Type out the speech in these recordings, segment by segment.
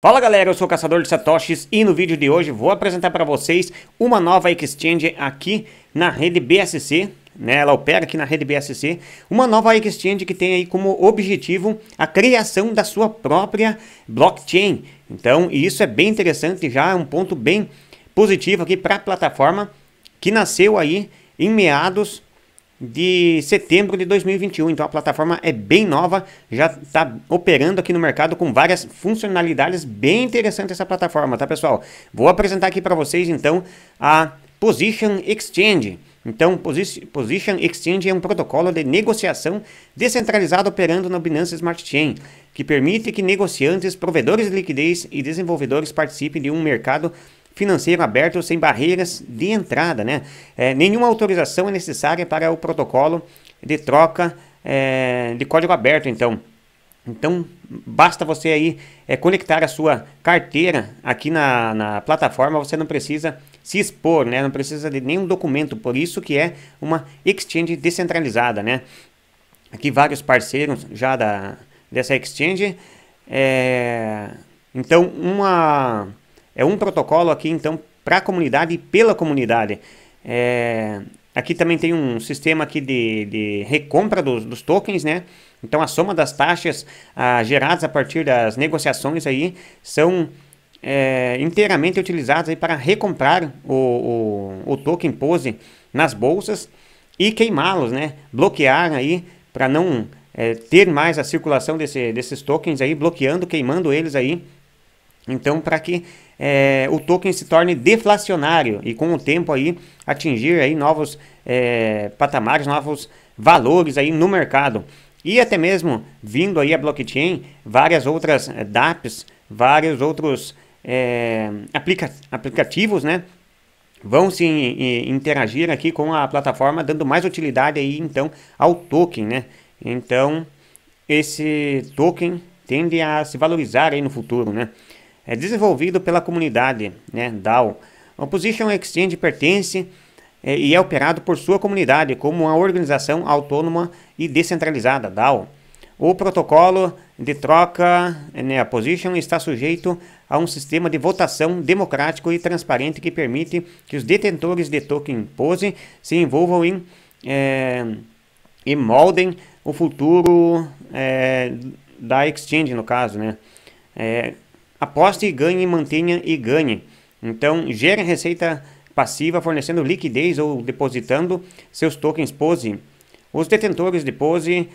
Fala galera, eu sou o Caçador de Satoshis e no vídeo de hoje vou apresentar para vocês uma nova exchange aqui na rede BSC, né? Ela opera aqui na rede BSC, uma nova exchange que tem aí como objetivo a criação da sua própria blockchain. Então isso é bem interessante, já é um ponto bem positivo aqui para a plataforma que nasceu aí em meados de setembro de 2021, então a plataforma é bem nova, já está operando aqui no mercado com várias funcionalidades bem interessantes essa plataforma, tá pessoal? Vou apresentar aqui para vocês então a Position Exchange. Então Position Exchange é um protocolo de negociação descentralizado operando na Binance Smart Chain, que permite que negociantes, provedores de liquidez e desenvolvedores participem de um mercado financeiro aberto sem barreiras de entrada, né? Nenhuma autorização é necessária para o protocolo de troca de código aberto, então basta você aí conectar a sua carteira aqui na plataforma, você não precisa se expor, né? Não precisa de nenhum documento, por isso que é uma exchange descentralizada, né? Aqui vários parceiros já dessa exchange, então é um protocolo aqui, então, para a comunidade e pela comunidade. Aqui também tem um sistema aqui de recompra dos tokens, né? Então, a soma das taxas geradas a partir das negociações aí são inteiramente utilizadas aí para recomprar o token POSE nas bolsas e queimá-los, né? Bloquear aí para não ter mais a circulação desses tokens aí, bloqueando, queimando eles aí. Então, para que o token se torne deflacionário e com o tempo aí atingir aí novos patamares, novos valores aí no mercado. E até mesmo vindo aí a blockchain, várias outras dApps, vários outros aplicativos, né? Vão se interagir aqui com a plataforma, dando mais utilidade aí então ao token, né? Então, esse token tende a se valorizar aí no futuro, né? É desenvolvido pela comunidade, né, DAO. A Position Exchange pertence e é operado por sua comunidade como uma organização autônoma e descentralizada, DAO. O protocolo de troca, né, a Position, está sujeito a um sistema de votação democrático e transparente que permite que os detentores de token POSE se envolvam e moldem o futuro da exchange, no caso, né? Aposte e ganhe, mantenha e ganhe. Então, gere receita passiva fornecendo liquidez ou depositando seus tokens POSE. Os detentores de POSE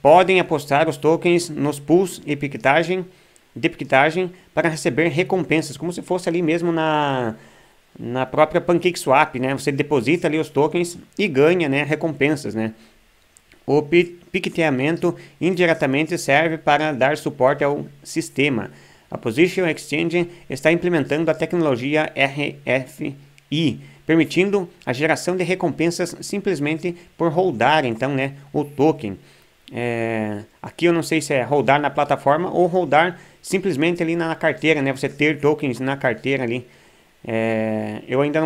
podem apostar os tokens nos pools e de piquetagem para receber recompensas, como se fosse ali mesmo na própria PancakeSwap, né? Você deposita ali os tokens e ganha, né, recompensas, né? O piqueteamento indiretamente serve para dar suporte ao sistema. A Position Exchange está implementando a tecnologia RFI, permitindo a geração de recompensas simplesmente por holdar, então, né, o token. Aqui eu não sei se é holdar na plataforma ou holdar simplesmente ali na carteira, né, você ter tokens na carteira ali. Eu ainda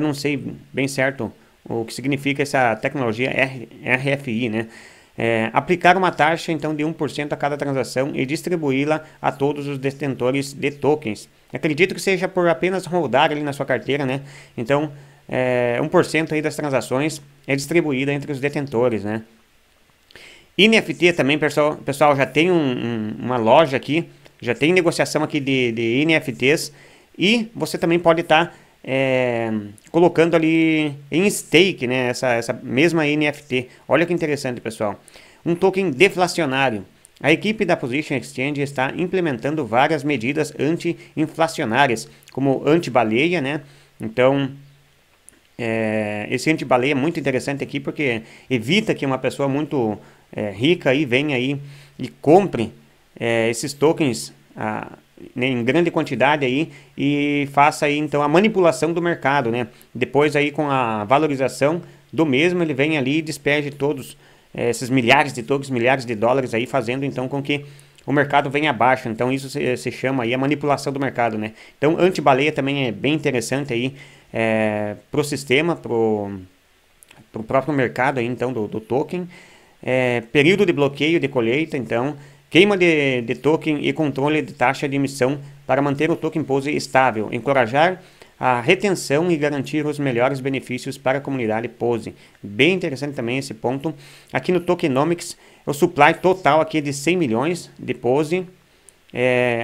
não sei bem certo o que significa essa tecnologia RFI, né? Aplicar uma taxa então de 1% a cada transação e distribuí-la a todos os detentores de tokens. Acredito que seja por apenas rodar ali na sua carteira, né? Então, 1% aí das transações é distribuída entre os detentores, né? NFT também, pessoal, já tem uma loja aqui, já tem negociação aqui de NFTs e você também pode estar colocando ali em stake, né, essa mesma NFT. Olha que interessante, pessoal. Um token deflacionário. A equipe da Position Exchange está implementando várias medidas anti-inflacionárias, como anti-baleia, né? Então, esse anti-baleia é muito interessante aqui porque evita que uma pessoa muito rica aí venha aí e compre esses tokens em grande quantidade aí e faça aí então a manipulação do mercado, né? Depois aí com a valorização do mesmo ele vem ali e despede todos esses milhares de tokens, milhares de dólares aí, fazendo então com que o mercado venha abaixo. Então isso se chama aí a manipulação do mercado, né? Então anti-baleia também é bem interessante aí pro sistema, pro próprio mercado aí então do token. Período de bloqueio de colheita, então Queima de token e controle de taxa de emissão para manter o token POSE estável, encorajar a retenção e garantir os melhores benefícios para a comunidade POSE. Bem interessante também esse ponto. Aqui no Tokenomics, o supply total aqui é de 100 milhões de POSE.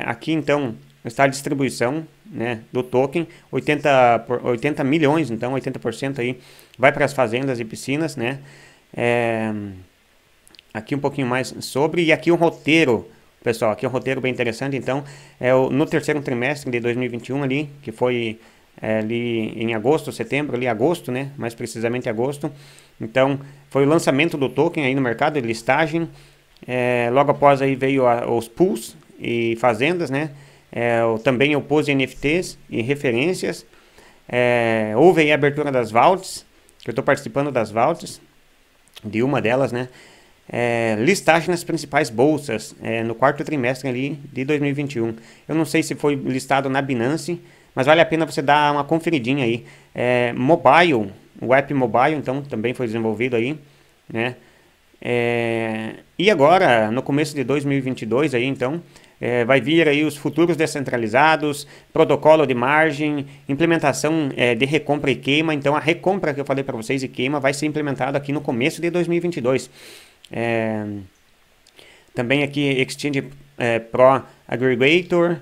Aqui então está a distribuição, né, do token, 80 milhões, então 80% aí vai para as fazendas e piscinas, né? Aqui um pouquinho mais sobre, e aqui o roteiro, pessoal, aqui é um roteiro bem interessante. Então, no terceiro trimestre de 2021 ali, que foi ali em agosto, setembro, ali agosto, né, mais precisamente agosto, então foi o lançamento do token aí no mercado, de listagem, logo após aí veio os pools e fazendas, né, também o POSE NFTs e referências, houve aí a abertura das vaults, que eu estou participando das vaults, de uma delas, né, listagem nas principais bolsas no quarto trimestre ali de 2021. Eu não sei se foi listado na Binance, mas vale a pena você dar uma conferidinha aí. Mobile, o app mobile, então também foi desenvolvido aí, né? E agora no começo de 2022 aí, então vai vir aí os futuros descentralizados, protocolo de margem, implementação de recompra e queima. Então a recompra que eu falei para vocês e queima vai ser implementada aqui no começo de 2022. Também aqui Exchange Pro Aggregator,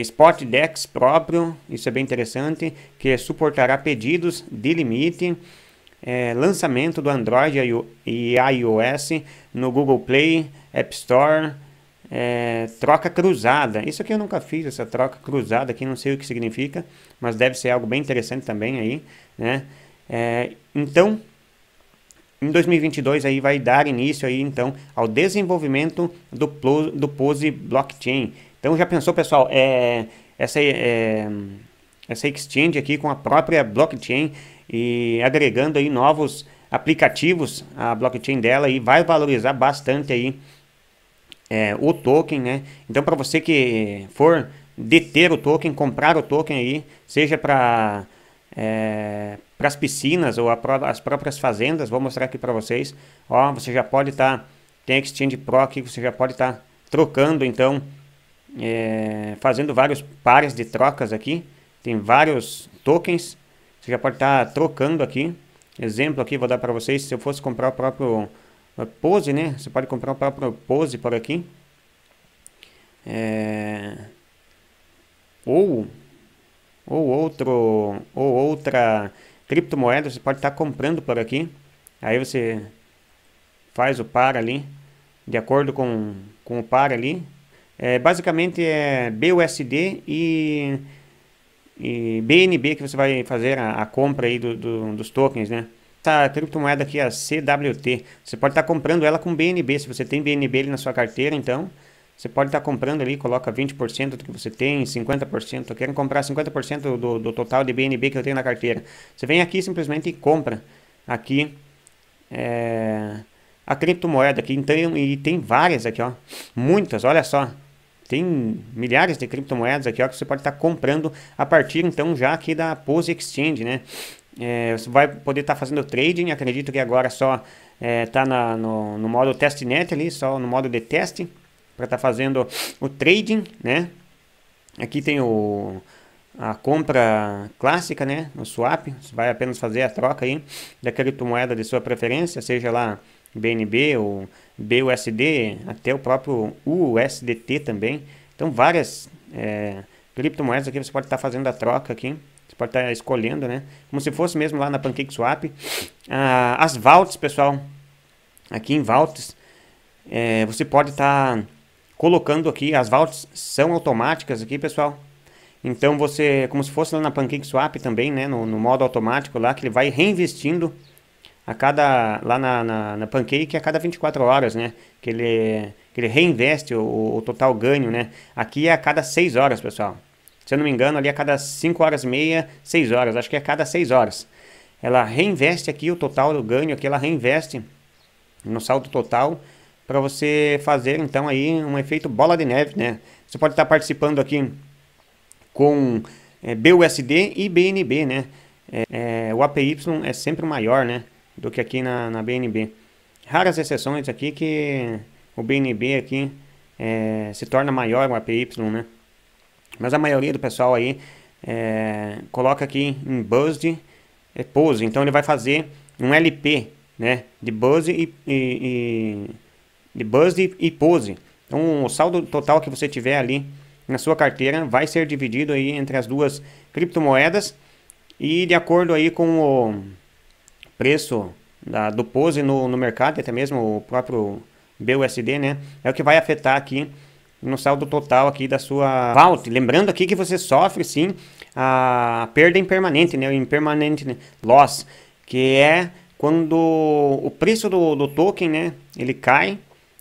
Spot Dex próprio, isso é bem interessante, que suportará pedidos de limite, lançamento do Android e iOS no Google Play, App Store, troca cruzada. Isso aqui eu nunca fiz, essa troca cruzada aqui, não sei o que significa, mas deve ser algo bem interessante também aí, né? Então em 2022 aí vai dar início aí então ao desenvolvimento do POSE Blockchain. Então já pensou, pessoal, essa exchange aqui com a própria blockchain e agregando aí novos aplicativos à blockchain dela, e vai valorizar bastante aí o token, né? Então para você que for deter o token, comprar o token aí, seja para as piscinas ou as próprias fazendas, vou mostrar aqui para vocês. Ó, você já pode estar, tem Exchange Pro aqui, você já pode estar trocando, então fazendo vários pares de trocas aqui, tem vários tokens, você já pode estar trocando aqui. Exemplo aqui, vou dar para vocês, se eu fosse comprar o próprio POSE, né, você pode comprar o próprio POSE por aqui, ou outra criptomoeda, você pode estar comprando por aqui. Aí você faz o par ali, de acordo com o par ali. Basicamente é BUSD e BNB que você vai fazer a compra aí dos tokens, né? Essa criptomoeda aqui é a CWT. Você pode estar comprando ela com BNB. Se você tem BNB ali na sua carteira, então você pode estar comprando ali, coloca 20% do que você tem, 50%. Eu quero comprar 50% do total de BNB que eu tenho na carteira. Você vem aqui simplesmente e compra aqui a criptomoeda aqui. Então, e tem várias aqui, ó. Muitas, olha só. Tem milhares de criptomoedas aqui, ó, que você pode estar comprando a partir, então, já aqui da POSE Exchange, né? Você vai poder estar fazendo trading. Acredito que agora só está no modo testnet ali, só no modo de teste, para estar fazendo o trading, né? Aqui tem a compra clássica, né, o swap, você vai apenas fazer a troca aí da criptomoeda de sua preferência, seja lá BNB ou BUSD, até o próprio USDT também. Então várias criptomoedas aqui você pode estar fazendo a troca aqui, você pode estar escolhendo, né, como se fosse mesmo lá na PancakeSwap. As vaults, pessoal, aqui em vaults você pode estar colocando aqui, as vaults são automáticas aqui, pessoal. Então você, como se fosse lá na PancakeSwap também, né, no modo automático lá, que ele vai reinvestindo a cada, lá na Pancake, a cada 24 horas, né, que ele reinveste o total ganho, né. Aqui é a cada 6 horas, pessoal, se eu não me engano, ali é a cada 5 horas e meia, 6 horas, acho que é a cada 6 horas, ela reinveste aqui o total do ganho, aqui ela reinveste no saldo total, para você fazer então aí um efeito bola de neve, né? Você pode estar participando aqui com BUSD e BNB, né? O APY é sempre maior, né, do que aqui na BNB. Raras exceções aqui que o BNB aqui se torna maior, o APY, né? Mas a maioria do pessoal aí coloca aqui em BUSD, POSE. Então ele vai fazer um LP, né, de BUSD e POSE. Então o saldo total que você tiver ali na sua carteira vai ser dividido aí entre as duas criptomoedas, e de acordo aí com o preço do POSE no mercado, até mesmo o próprio BUSD, né, é o que vai afetar aqui no saldo total aqui da sua vault. Lembrando aqui que você sofre sim a perda impermanente, né, o impermanent loss, que é quando o preço do token, né, ele cai,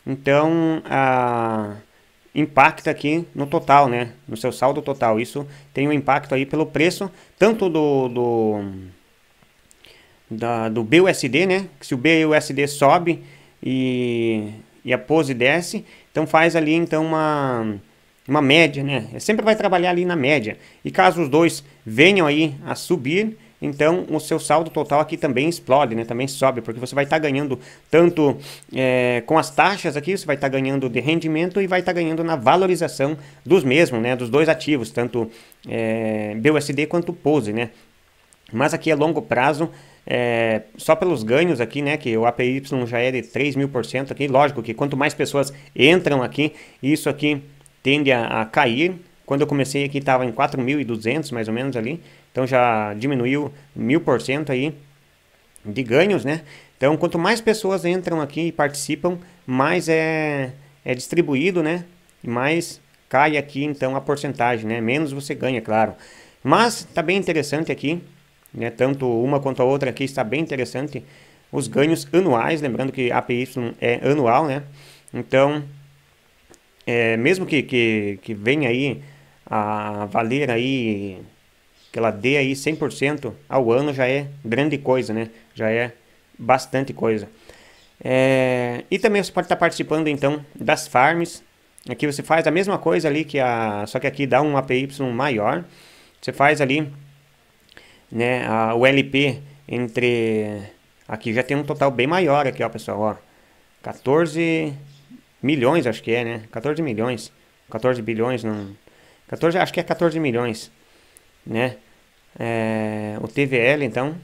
então impacta aqui no total, né, no seu saldo total. Isso tem um impacto aí pelo preço tanto do BUSD, né, que se o BUSD sobe e a POSE desce, então faz ali então uma média, né, sempre vai trabalhar ali na média, e caso os dois venham aí a subir, então o seu saldo total aqui também explode, né, também sobe, porque você vai estar ganhando tanto com as taxas aqui, você vai estar ganhando de rendimento e vai estar ganhando na valorização dos mesmos, né, dos dois ativos, tanto BUSD quanto POSE, né. Mas aqui a longo prazo, só pelos ganhos aqui, né, que o APY já é de 3.000% aqui, lógico que quanto mais pessoas entram aqui, isso aqui tende a cair. Quando eu comecei aqui estava em 4.200 mais ou menos ali, então já diminuiu 1.000% aí de ganhos, né. Então quanto mais pessoas entram aqui e participam, mais é distribuído, né, mais cai aqui então a porcentagem, né, menos você ganha, claro. Mas tá bem interessante aqui, né, tanto uma quanto a outra aqui está bem interessante, os ganhos anuais, lembrando que APY é anual, né, então mesmo que venha aí a valer aí, que ela dê aí 100% ao ano, já é grande coisa, né, já é bastante coisa. E também você pode estar participando então das farms, aqui você faz a mesma coisa ali, só que aqui dá um APY maior, você faz ali, né, o LP entre, aqui já tem um total bem maior aqui, ó pessoal, ó, 14 milhões acho que é, né, 14 milhões, 14 bilhões, não, 14, acho que é 14 milhões, né, o TVL então,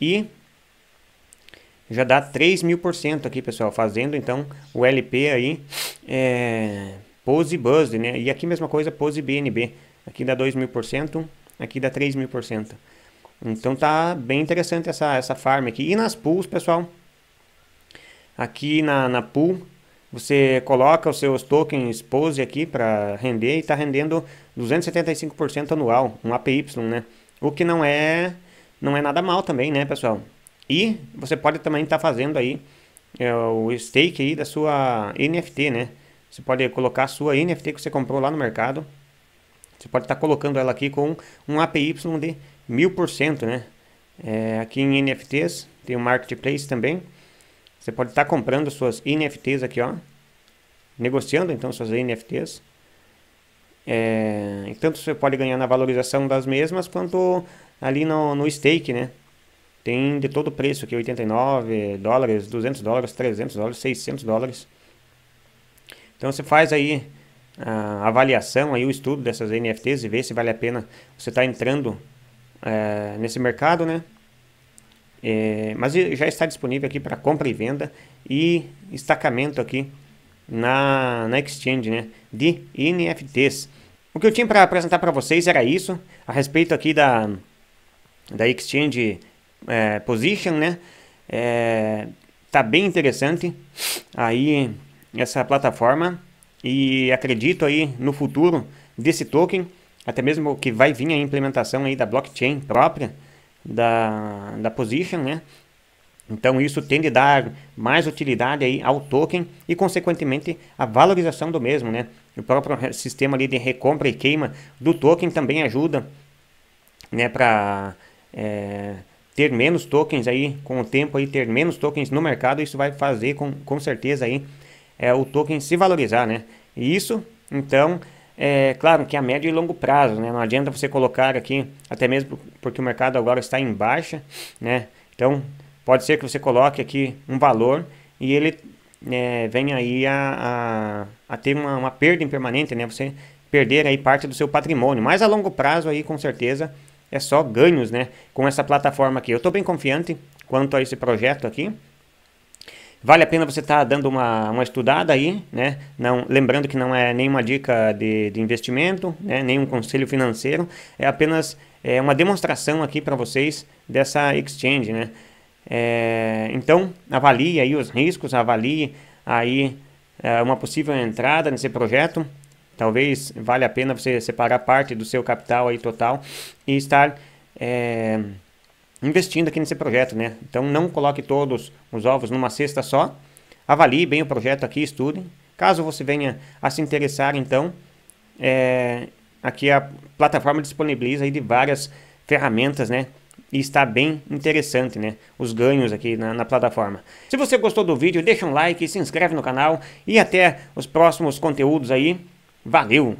e já dá 3.000% aqui pessoal, fazendo então o LP aí, POSE BUSD, né, e aqui mesma coisa, POSE BNB, aqui dá 2.000%, aqui dá 3.000%. Então tá bem interessante essa farm aqui. E nas pools, pessoal, aqui na pool você coloca os seus tokens POSE aqui para render, e está rendendo 275% anual, um APY, né? O que não é nada mal também, né, pessoal? E você pode também estar fazendo aí o stake aí da sua NFT, né? Você pode colocar a sua NFT que você comprou lá no mercado. Você pode estar colocando ela aqui com um APY de 1.000%, né? Aqui em NFTs, tem o Marketplace também. Você pode estar comprando suas NFTs aqui, ó. Negociando, então, suas NFTs. E tanto você pode ganhar na valorização das mesmas, quanto ali no stake, né? Tem de todo preço aqui, 89 dólares, 200 dólares, 300 dólares, 600 dólares. Então, você faz aí a avaliação, aí o estudo dessas NFTs e ver se vale a pena você estar entrando nesse mercado, né? Mas já está disponível aqui para compra e venda e estacamento aqui na exchange, né, de NFTs. O que eu tinha para apresentar para vocês era isso a respeito aqui da exchange Position, né? Tá bem interessante aí essa plataforma. E acredito aí no futuro desse token, até mesmo que vai vir a implementação aí da blockchain própria da Position, né? Então isso tende a dar mais utilidade aí ao token e consequentemente a valorização do mesmo, né? O próprio sistema ali de recompra e queima do token também ajuda, né, para ter menos tokens aí com o tempo, aí ter menos tokens no mercado. Isso vai fazer com certeza aí o token se valorizar, né? E isso, então, claro que a médio e longo prazo, né? Não adianta você colocar aqui, até mesmo porque o mercado agora está em baixa, né? Então, pode ser que você coloque aqui um valor e ele vem aí a ter uma perda impermanente, né? Você perder aí parte do seu patrimônio, mas a longo prazo aí com certeza é só ganhos, né, com essa plataforma aqui. Eu estou bem confiante quanto a esse projeto aqui. Vale a pena você estar dando uma estudada aí, né? Não, lembrando que não é nenhuma dica de investimento, né? Nenhum conselho financeiro, é apenas uma demonstração aqui para vocês dessa exchange, né? Então, avalie aí os riscos, avalie aí uma possível entrada nesse projeto. Talvez valha a pena você separar parte do seu capital aí total e estar... investindo aqui nesse projeto, né? Então não coloque todos os ovos numa cesta só, avalie bem o projeto aqui, estude. Caso você venha a se interessar, então, aqui a plataforma disponibiliza aí de várias ferramentas, né? E está bem interessante, né? Os ganhos aqui na plataforma. Se você gostou do vídeo, deixa um like, se inscreve no canal e até os próximos conteúdos aí. Valeu!